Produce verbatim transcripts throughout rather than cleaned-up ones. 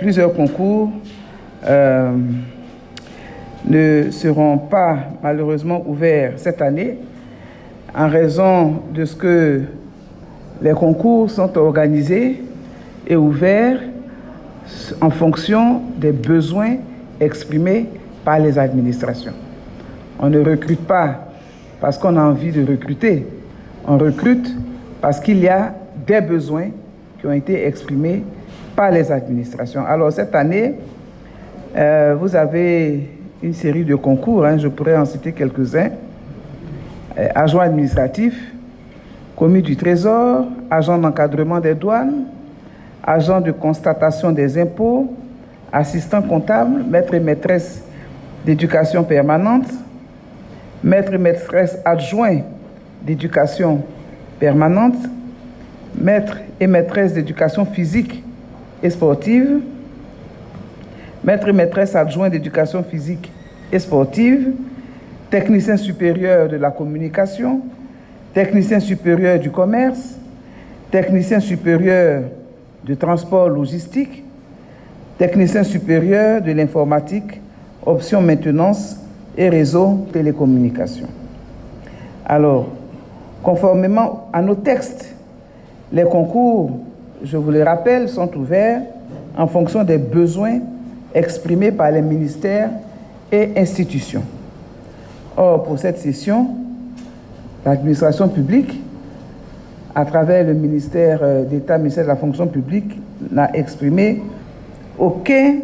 Plusieurs concours euh, ne seront pas malheureusement ouverts cette année en raison de ce que les concours sont organisés et ouverts en fonction des besoins exprimés par les administrations. On ne recrute pas parce qu'on a envie de recruter, on recrute parce qu'il y a des besoins qui ont été exprimés par les administrations. Alors cette année, euh, vous avez une série de concours, hein, je pourrais en citer quelques-uns. Euh, agent administratif, commis du trésor, agent d'encadrement des douanes, agent de constatation des impôts, assistant comptable, maître et maîtresse d'éducation permanente, maître et maîtresse adjoint d'éducation permanente, maître et maîtresse d'éducation physique et sportive, maître et maîtresse adjoint d'éducation physique et sportive, technicien supérieur de la communication, technicien supérieur du commerce, technicien supérieur du transport logistique, technicien supérieur de l'informatique, option maintenance et réseau télécommunications. Alors, conformément à nos textes, les concours, je vous le rappelle, sont ouverts en fonction des besoins exprimés par les ministères et institutions. Or, pour cette session, l'administration publique, à travers le ministère d'État, ministère de la fonction publique, n'a exprimé aucun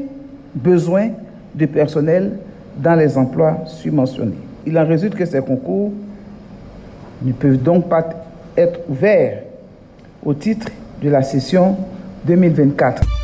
besoin de personnel dans les emplois subventionnés. Il en résulte que ces concours ne peuvent donc pas être ouverts au titre de la session deux mille vingt-quatre.